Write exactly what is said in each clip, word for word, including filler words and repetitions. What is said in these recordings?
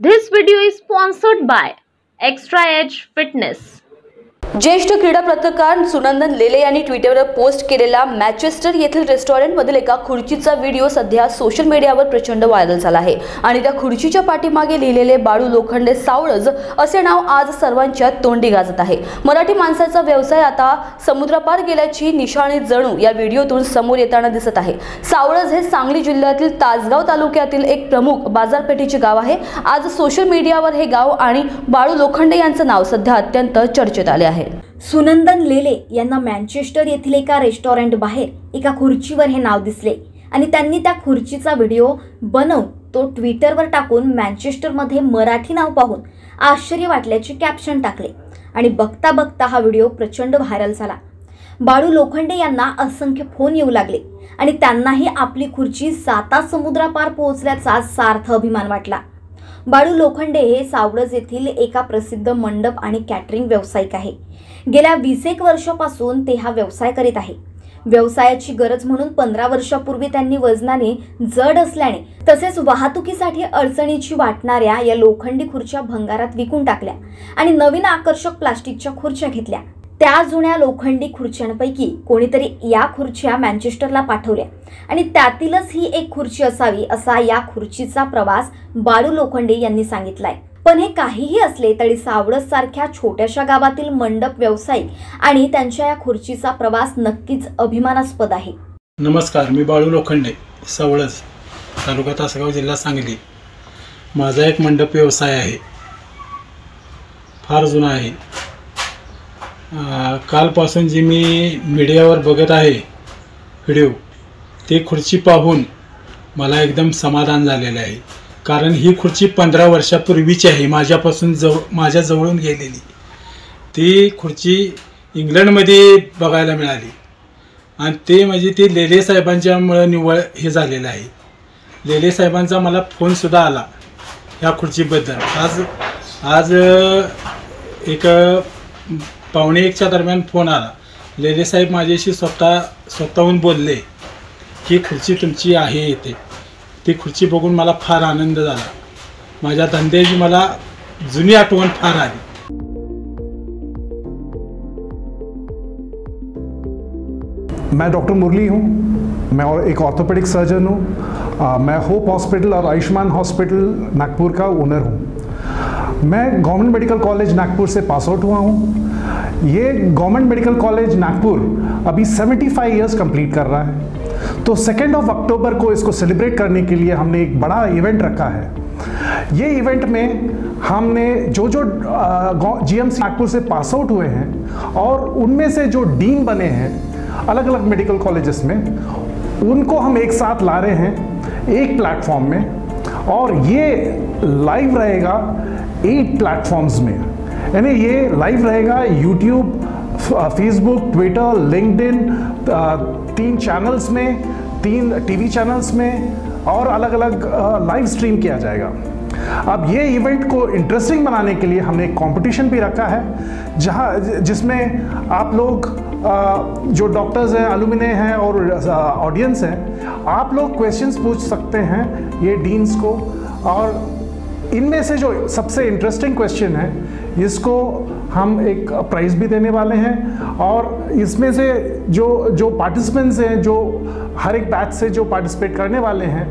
This video is sponsored by Extra Edge Fitness. ज्येष्ठ क्रीडा पत्रकार सुनंदन लेले यांनी ट्विटरवर पोस्ट केलेला मँचेस्टर येथील रेस्टॉरंटमधील एका खुर्चीचा व्हिडिओ सध्या सोशल मीडियावर प्रचंड व्हायरल झाला आहे आणि त्या खुर्चीच्या पाठीमागे लिहिलेले बाळू लोखंडे सावळज असे नाव आज सर्वांच्या तोंडी गाजत आहे। मराठी माणसाचा व्यवसाय आता समुद्रापार गेल्याची निशाणी जणू या व्हिडिओतून समोर येताना दिसत आहे। सावळज हे सांगली जिल्ह्यातील ताजगाव तालुक्यातील एक प्रमुख बाजारपेठेचे गाव आहे। आज सोशल मीडियावर हे गाव आणि बाळू लोखंडे यांचे नाव सध्या अत्यंत चर्चेत आले आहे। सुनंदन लेले यांना मँचेस्टर येथील एका रेस्टॉरंट बाहेर एका खुर्चीवर हे नाव दिसले आणि त्यांनी त्या खुर्चीचा व्हिडिओ बनवून तो ट्विटरवर टाकून मँचेस्टरमध्ये मराठी नाव पाहून आश्चर्य वाटल्याचे कॅप्शन टाकले आणि बघता बघता हा व्हिडिओ प्रचंड व्हायरल झाला। बाळू लोखंडे यांना असंख्य फोन येऊ लागले आणि त्यांनाही आपली खुर्ची साता समुद्रापार पोहोचल्याचा सार्थ अभिमान वाटला। बाळू लोखंडे हे सावळज येथील एका प्रसिद्ध मंडप आणि कॅटरिंग व्यावसायिक आहे। गेल्या वीस एक वर्षापासून ते हा व्यवसाय करीत आहे। व्यवसायाची गरज म्हणून पंधरा वर्षापूर्वी त्यांनी वजनाने जड असल्याने तसेच वाहतुकीसाठी अडचणीची वाटणाऱ्या या लोखंडी खुर्च्या भंगारात विकून टाकल्या आणि नवीन आकर्षक प्लास्टिकच्या खुर्च्या घेतल्या। त्या जुन्या लोखंडी खुर्च्यांपैकी कोणीतरी या खुर्च्या मँचेस्टरला पाठवल्या आणि त्यातीलच ही एक खुर्ची असावी असा या खुर्चीचा प्रवास बाळू लोखंडे यांनी सांगितलाय। पण हे काहीही असले तरी सावळज सारख्या छोट्याशा गावातील मंडप व्यावसायिक आणि त्यांच्या या खुर्चीचा प्रवास नक्कीच अभिमानास्पद आहे। नमस्कार, मी बाळू लोखंडे, सावळज, तालुका तासगाव, जिल्हा सांगली। माझा एक मंडप व्यवसाय आहे, फार जुना आहे। कालपासून जी मी मीडियावर बघत आहे व्हिडिओ, ते खुर्ची पाहून मला एकदम समाधान झालेलं आहे, कारण ही खुर्ची पंधरा वर्षापूर्वीची आहे, माझ्यापासून जव माझ्या जवळून गेलेली। ती खुर्ची इंग्लंडमध्ये बघायला मिळाली आणि ते म्हणजे ती लेले साहेबांच्यामुळं निवड हे झालेलं आहे। लेले साहेबांचा मला फोनसुद्धा आला ह्या खुर्चीबद्दल। आज आज एक पावणे एकच्या दरम्यान फोन आला। लेले साहेब माझ्याशी स्वतः स्वतःहून बोलले की खुर्ची तुमची आहे इथे। ती खुर्ची बघून मला फार आनंद झाला। माझ्या धंद्याची मला जुनी आठवण फार आली। मैं डॉक्टर मुरली हूँ, मैं और एक ऑर्थोपेडिक सर्जन हूँ। मैं होप हॉस्पिटल और आयुष्मान हॉस्पिटल नागपुर का ओनर हूँ। मैं गवर्नमेंट मेडिकल कॉलेज नागपुर से पास आउट हुआ हूँ। ये गवर्नमेंट मेडिकल कॉलेज नागपुर अभी पचहत्तर इयर्स कंप्लीट कर रहा है, तो सेकेंड ऑफ अक्टूबर को इसको सेलिब्रेट करने के लिए हमने एक बड़ा इवेंट रखा है। ये इवेंट में हमने जो जो जी एम्स नागपुर से पास आउट हुए हैं और उनमें से जो डीन बने हैं अलग अलग मेडिकल कॉलेजेस में, उनको हम एक साथ ला रहे हैं एक प्लेटफॉर्म में, और ये लाइव रहेगा एट प्लेटफॉर्म्स में। यानी ये लाइव रहेगा यूट्यूब, फेसबुक, ट्विटर, लिंक्डइन, तीन चैनल्स में, तीन टीवी चैनल्स में, और अलग अलग लाइव स्ट्रीम किया जाएगा। अब ये इवेंट को इंटरेस्टिंग बनाने के लिए हमने एक कॉम्पिटिशन भी रखा है, जहाँ जिसमें आप लोग आ, जो डॉक्टर्स हैं, अलुमिने हैं और ऑडियंस हैं, आप लोग क्वेश्चंस पूछ सकते हैं ये डीन्स को, और इनमें से जो सबसे इंटरेस्टिंग क्वेश्चन है इसको हम एक प्राइज़ भी देने वाले हैं। और इसमें से जो जो पार्टिसिपेंट्स हैं, जो हर एक बैच से जो पार्टिसिपेट करने वाले हैं,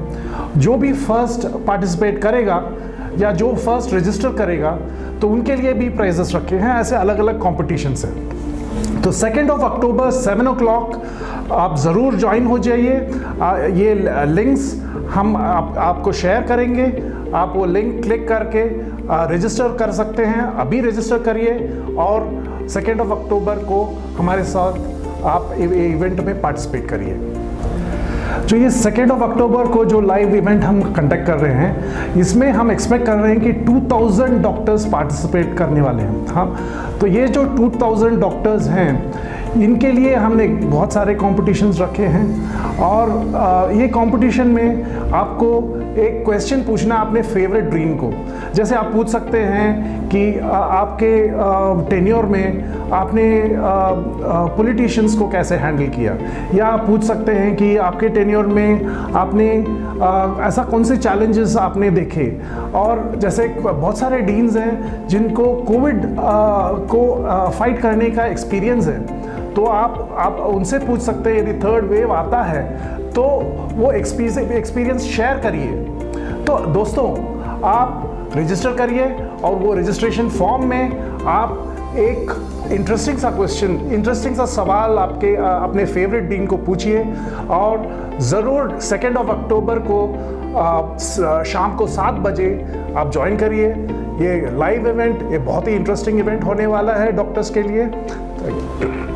जो भी फर्स्ट पार्टिसिपेट करेगा या जो फर्स्ट रजिस्टर करेगा, तो उनके लिए भी प्राइजेस रखे हैं। ऐसे अलग अलग कॉम्पिटिशन्स हैं। तो second of October seven o'clock आप ज़रूर ज्वाइन हो जाइए। ये लिंक्स हम आप, आपको शेयर करेंगे। आप वो लिंक क्लिक करके रजिस्टर कर सकते हैं। अभी रजिस्टर करिए और सेकेंड ऑफ अक्टूबर को हमारे साथ आप इवेंट में पार्टिसिपेट करिए। जो ये सेकेंड ऑफ अक्टूबर को जो लाइव इवेंट हम कंडक्ट कर रहे हैं, इसमें हम एक्सपेक्ट कर रहे हैं कि टू थाउज़ेंड डॉक्टर्स पार्टिसिपेट करने वाले हैं। हाँ, तो ये जो टू थाउज़ेंड डॉक्टर्स हैं, इनके लिए हमने बहुत सारे कॉम्पिटिशन्स रखे हैं और ये कॉम्पिटिशन में आपको एक क्वेश्चन पूछना अपने फेवरेट ड्रीम को। जैसे आप पूछ सकते हैं कि आपके टेन्योर में आपने पॉलिटिशियंस को कैसे हैंडल किया, या आप पूछ सकते हैं कि आपके टेन्योर में आपने ऐसा कौन से चैलेंजेस आपने देखे। और जैसे बहुत सारे डीन्स हैं जिनको कोविड को फाइट करने का एक्सपीरियंस है, तो आप आप उनसे पूछ सकते हैं यदि थर्ड वेव आता है तो वो एक्सपीरियंस शेयर करिए। तो दोस्तों, आप रजिस्टर करिए और वो रजिस्ट्रेशन फॉर्म में आप एक इंटरेस्टिंग सा क्वेश्चन इंटरेस्टिंग सा सवाल आपके अपने फेवरेट डीन को पूछिए और ज़रूर सेकेंड ऑफ अक्टूबर को आ, शाम को सात बजे आप ज्वाइन करिए। ये लाइव इवेंट, ये बहुत ही इंटरेस्टिंग इवेंट होने वाला है डॉक्टर्स के लिए। Thank you.